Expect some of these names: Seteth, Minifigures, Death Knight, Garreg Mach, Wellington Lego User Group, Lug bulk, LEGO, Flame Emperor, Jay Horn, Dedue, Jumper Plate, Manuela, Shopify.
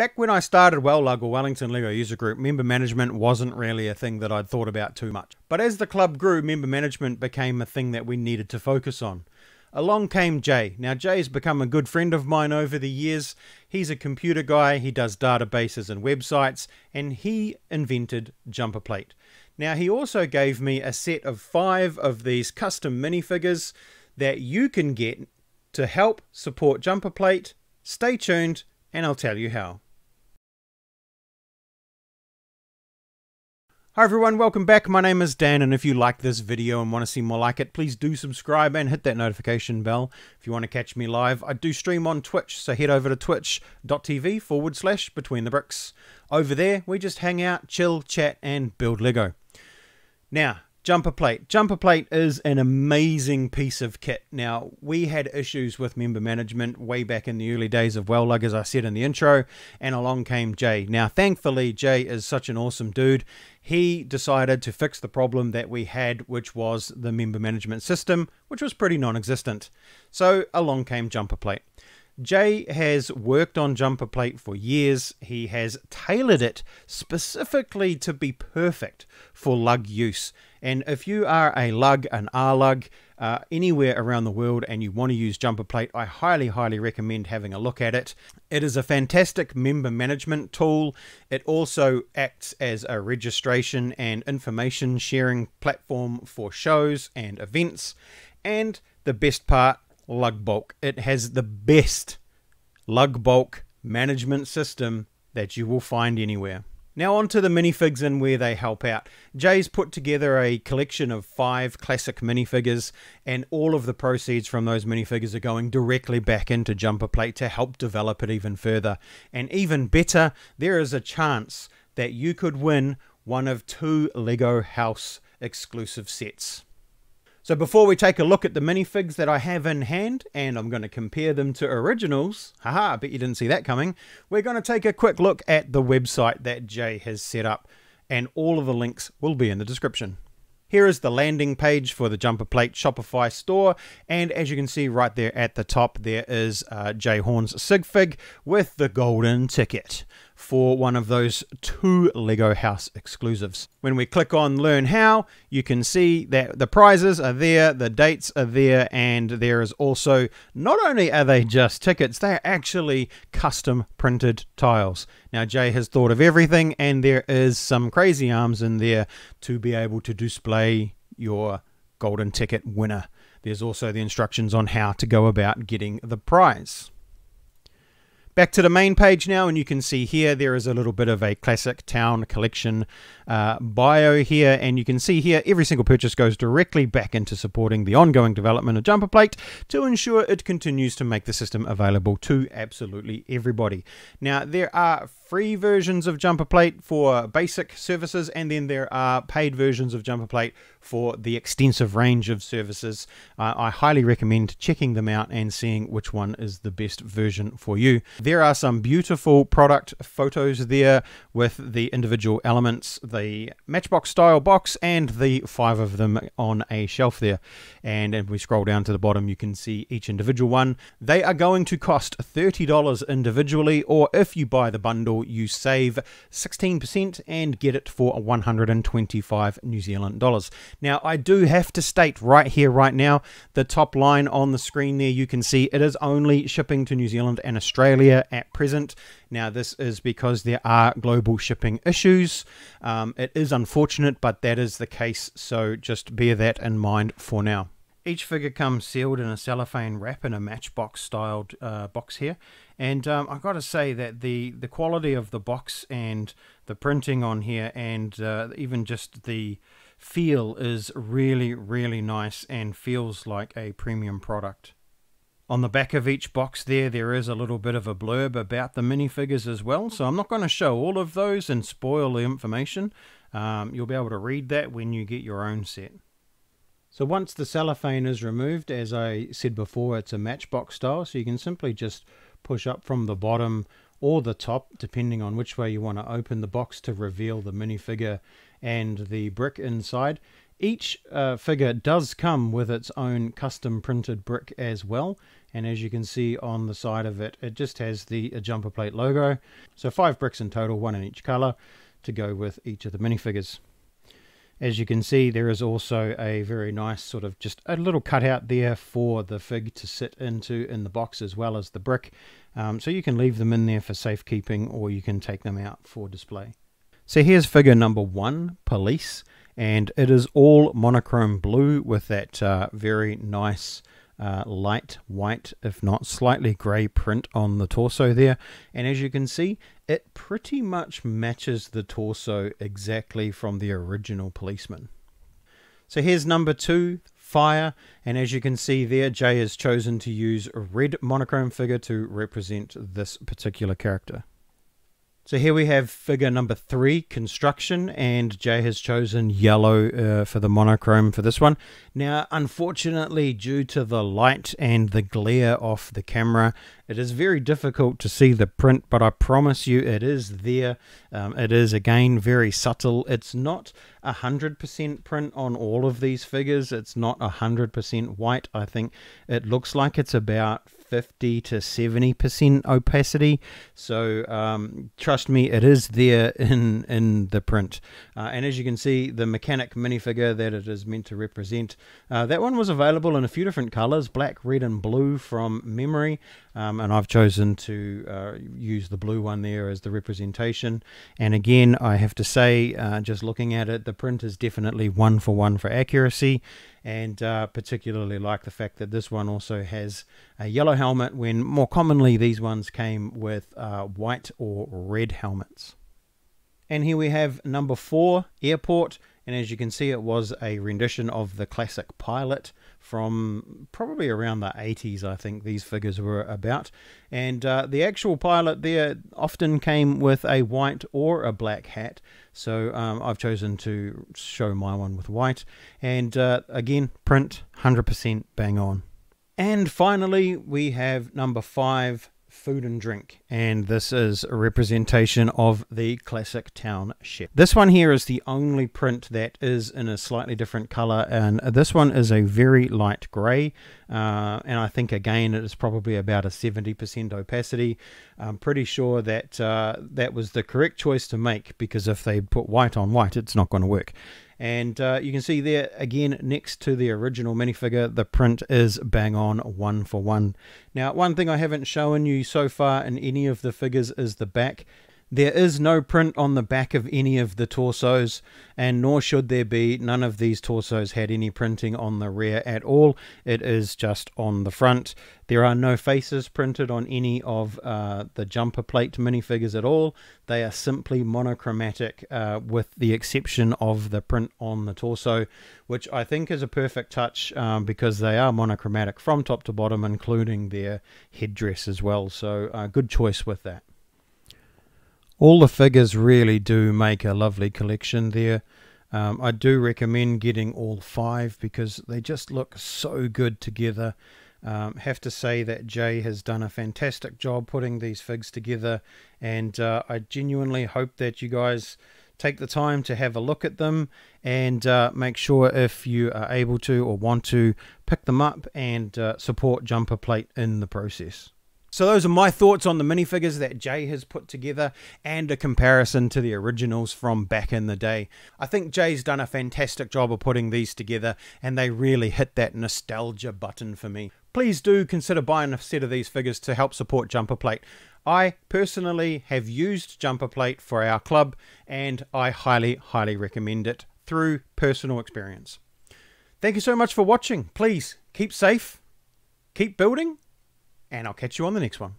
Back when I started Lug, or Wellington Lego User Group, member management wasn't really a thing that I'd thought about too much. But as the club grew, member management became a thing that we needed to focus on. Along came Jay. Now Jay's become a good friend of mine over the years. He's a computer guy, he does databases and websites, and he invented Jumper Plate. Now he also gave me a set of 5 of these custom minifigures that you can get to help support Jumper Plate. Stay tuned and I'll tell you how. Hi everyone, welcome back. My name is Dan, and if you like this video and want to see more like it, please do subscribe and hit that notification bell. If you want to catch me live, I do stream on Twitch, so head over to twitch.tv/BetweenTheBricks. Over there, we just hang out, chill, chat, and build Lego. Now, Jumper Plate. Jumper Plate is an amazing piece of kit. Now, we had issues with member management way back in the early days of Lug, as I said in the intro, and along came Jay. Now, thankfully, Jay is such an awesome dude. He decided to fix the problem that we had, which was the member management system, which was pretty non-existent. So, along came Jumper Plate. Jay has worked on Jumper Plate for years. He has tailored it specifically to be perfect for Lug use. And if you are a Lug, an R-Lug, anywhere around the world and you want to use Jumper Plate, I highly recommend having a look at it. It is a fantastic member management tool. It also acts as a registration and information sharing platform for shows and events. And the best part, Lug bulk. It has the best Lug bulk management system that you will find anywhere. Now onto the minifigs and where they help out. Jay's put together a collection of 5 classic minifigures, and all of the proceeds from those minifigures are going directly back into Jumper Plate to help develop it even further. And even better, there is a chance that you could win one of 2 Lego House exclusive sets. So before we take a look at the minifigs that I have in hand, and I'm going to compare them to originals, haha, I bet you didn't see that coming, we're going to take a quick look at the website that Jay has set up, and all of the links will be in the description. Here is the landing page for the Jumper Plate Shopify store, and as you can see right there at the top, there is Jay Horn's sig fig with the golden ticket for one of those 2 Lego House exclusives. When we click on Learn How, you can see that the prizes are there, the dates are there, and there is also, not only are they just tickets, they are actually custom printed tiles. Now Jay has thought of everything, and there is some crazy arms in there to be able to display your golden ticket winner. There's also the instructions on how to go about getting the prize. Back to the main page now, and you can see here there is a little bit of a classic town collection bio here, and you can see here every single purchase goes directly back into supporting the ongoing development of Jumper Plate to ensure it continues to make the system available to absolutely everybody. Now there are free versions of Jumper Plate for basic services, and then there are paid versions of Jumper Plate for the extensive range of services. I highly recommend checking them out and seeing which one is the best version for you. There are some beautiful product photos there with the individual elements, the matchbox style box, and the 5 of them on a shelf there. And if we scroll down to the bottom, you can see each individual one. They are going to cost $30 individually, or if you buy the bundle, you save 16% and get it for 125 New Zealand dollars. Now I do have to state right here, right now, the top line on the screen there, you can see it is only shipping to New Zealand and Australia at present. Now this is because there are global shipping issues. It is unfortunate, but that is the case, so just bear that in mind for now. Each figure comes sealed in a cellophane wrap in a matchbox styled box here, and I've got to say that the quality of the box and the printing on here, and even just the feel, is really nice and feels like a premium product. On the back of each box there is a little bit of a blurb about the minifigures as well, so I'm not going to show all of those and spoil the information. You'll be able to read that when you get your own set. So once the cellophane is removed, as I said before, it's a matchbox style, so you can simply just push up from the bottom or the top, depending on which way you want to open the box, to reveal the minifigure and the brick inside. Each figure does come with its own custom printed brick as well, And as you can see on the side of it, it just has the Jumper Plate logo. So 5 bricks in total, one in each color to go with each of the minifigures. As you can see, there is also a very nice sort of just a little cutout there for the fig to sit into in the box as well as the brick. So you can leave them in there for safekeeping, or you can take them out for display. So here's figure number 1, Police, and it is all monochrome blue with that very nice light white, if not slightly grey print on the torso there. And as you can see, it pretty much matches the torso exactly from the original policeman. So here's number 2, Fire, and as you can see there, Jay has chosen to use a red monochrome figure to represent this particular character. So here we have figure number 3, Construction, and Jay has chosen yellow for the monochrome for this one. Now, unfortunately, due to the light and the glare off the camera, it is very difficult to see the print, but I promise you it is there. It is, again, very subtle. It's not 100% print on all of these figures. It's not 100% white. I think it looks like it's about 50 to 70% opacity, so trust me, it is there in the print. And as you can see, the mechanic minifigure that it is meant to represent, that one was available in a few different colors, black, red and blue from memory, and I've chosen to use the blue one there as the representation. And again, I have to say, just looking at it, the print is definitely one for accuracy, and particularly like the fact that this one also has a yellow helmet when more commonly these ones came with white or red helmets. And here we have number 4, Airport, and as you can see, it was a rendition of the classic pilot from probably around the 80s, I think these figures were about. And the actual pilot there often came with a white or a black hat, so I've chosen to show my one with white. And again, print 100% bang on. And finally, we have number 5, Food and Drink, and this is a representation of the classic town chef. This one here is the only print that is in a slightly different color, and this one is a very light gray, and I think again it is probably about a 70% opacity. I'm pretty sure that that was the correct choice to make, because if they put white on white, it's not going to work. And you can see there, again, next to the original minifigure, the print is bang on, one for one. Now, one thing I haven't shown you so far in any of the figures is the back. There is no print on the back of any of the torsos, and nor should there be. None of these torsos had any printing on the rear at all. It is just on the front. There are no faces printed on any of the Jumper Plate minifigures at all. They are simply monochromatic, with the exception of the print on the torso, which I think is a perfect touch, because they are monochromatic from top to bottom, including their headdress as well. So good choice with that. All the figures really do make a lovely collection there. I do recommend getting all 5 because they just look so good together. Have to say that Jay has done a fantastic job putting these figs together, and I genuinely hope that you guys take the time to have a look at them, and make sure if you are able to or want to pick them up and support Jumper Plate in the process. So those are my thoughts on the minifigures that Jay has put together, and a comparison to the originals from back in the day. I think Jay's done a fantastic job of putting these together, and they really hit that nostalgia button for me. Please do consider buying a set of these figures to help support Jumper Plate. I personally have used Jumper Plate for our club, and I highly, highly recommend it through personal experience. Thank you so much for watching. Please keep safe, keep building, and I'll catch you on the next one.